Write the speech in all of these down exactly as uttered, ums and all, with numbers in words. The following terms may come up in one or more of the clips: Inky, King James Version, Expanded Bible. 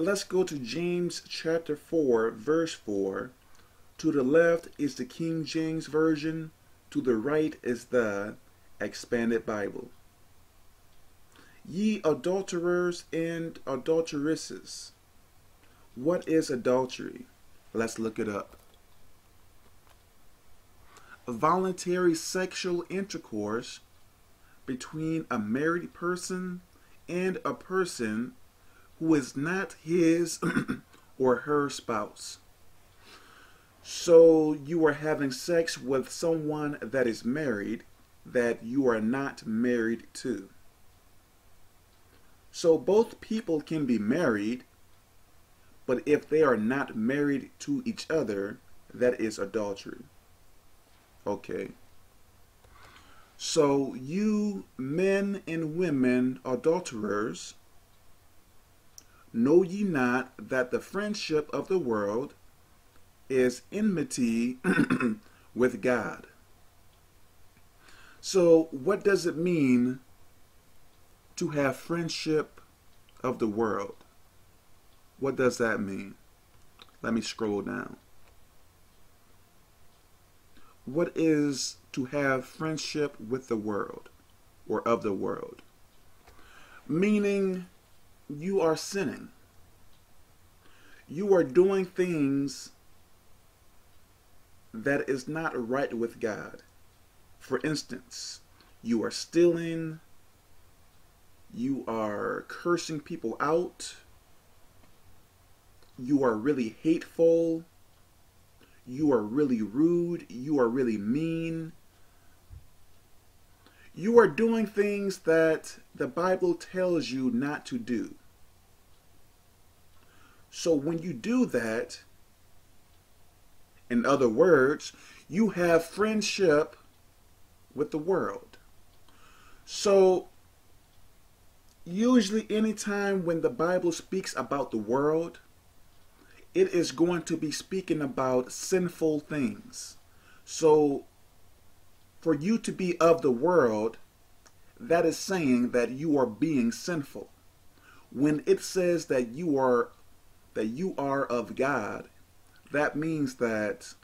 Let's go to James chapter four, verse four. To the left is the King James Version. To the right is the Expanded Bible. Ye adulterers and adulteresses. What is adultery? Let's look it up. Voluntary sexual intercourse between a married person and a person who is not his or her spouse. So you are having sex with someone that is married that you are not married to. So both people can be married, but if they are not married to each other, that is adultery. Okay. So you men and women adulterers, know ye not that the friendship of the world is enmity with God? So what does it mean to have friendship of the world? What does that mean? Let me scroll down. What is to have friendship with the world or of the world? Meaning you are sinning. You are doing things that is not right with God. For instance, you are stealing, you are cursing people out, you are really hateful, you are really rude, you are really mean. You are doing things that the Bible tells you not to do. So when you do that, in other words, you have friendship with the world. So usually anytime when the Bible speaks about the world, it is going to be speaking about sinful things. So for you to be of the world, that is saying that you are being sinful. When it says that you are that you are of God, that means that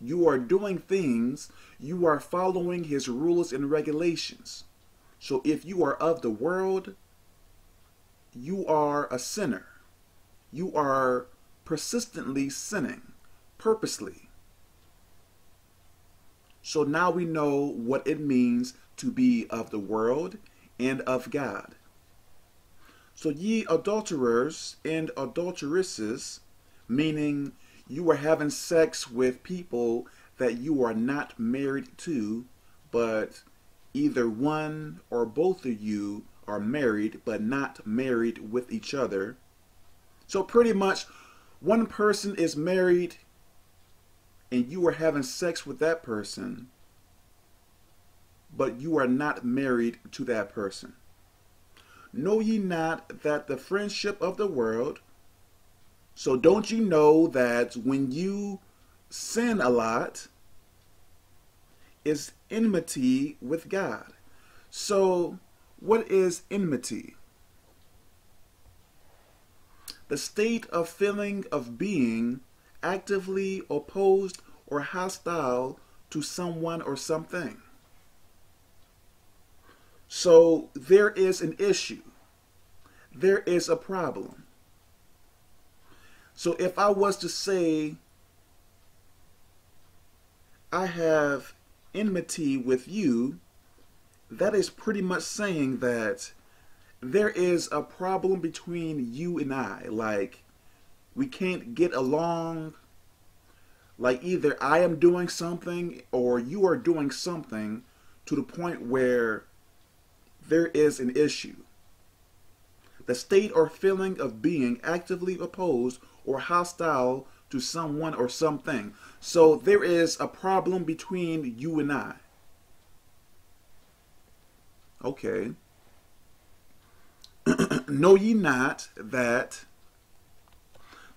you are doing things, you are following his rules and regulations. So if you are of the world, you are a sinner. You are persistently sinning, purposely. So now we know what it means to be of the world and of God. So ye adulterers and adulteresses, meaning you are having sex with people that you are not married to, but either one or both of you are married, but not married with each other. So pretty much one person is married and you are having sex with that person, but you are not married to that person. Know ye not that the friendship of the world, so don't you know that when you sin a lot, is enmity with God. So what is enmity? The state of feeling of being actively opposed or hostile to someone or something. So there is an issue. There is a problem. So if I was to say, I have enmity with you, that is pretty much saying that there is a problem between you and I. Like, we can't get along. Like, either I am doing something or you are doing something to the point where there is an issue. The state or feeling of being actively opposed or hostile to someone or something. So there is a problem between you and I. Okay. Know ye not that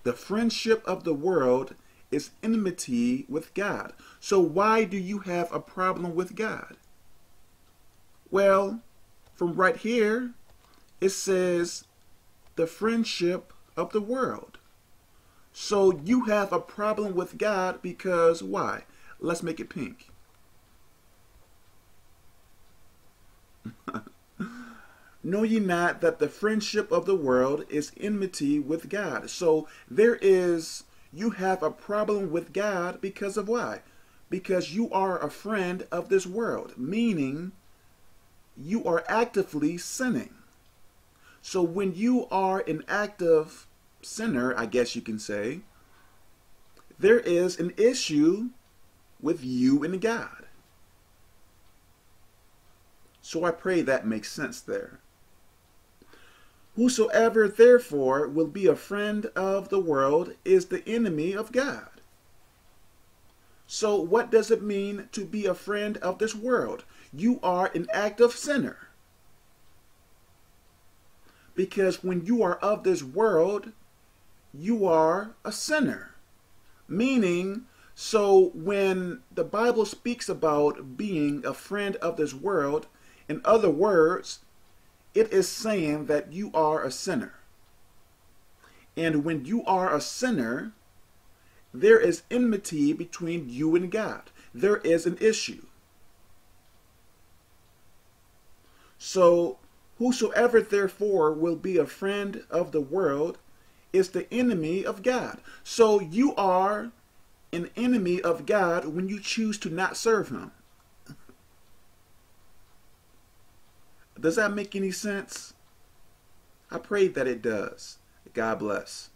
the friendship of the world is enmity with God? So why do you have a problem with God? Well, from right here, it says the friendship of the world. So you have a problem with God because why? Let's make it pink. Know ye not that the friendship of the world is enmity with God? So there is, you have a problem with God because of why? Because you are a friend of this world, meaning you are actively sinning. So when you are an active sinner, I guess you can say, there is an issue with you and God. So I pray that makes sense there. Whosoever therefore will be a friend of the world is the enemy of God. So what does it mean to be a friend of this world? You are an active sinner. Because when you are of this world, you are a sinner. Meaning, so when the Bible speaks about being a friend of this world, in other words, it is saying that you are a sinner. And when you are a sinner, there is enmity between you and God. There is an issue. So, whosoever therefore will be a friend of the world is the enemy of God. So you are an enemy of God when you choose to not serve him. Does that make any sense? I pray that it does. God bless.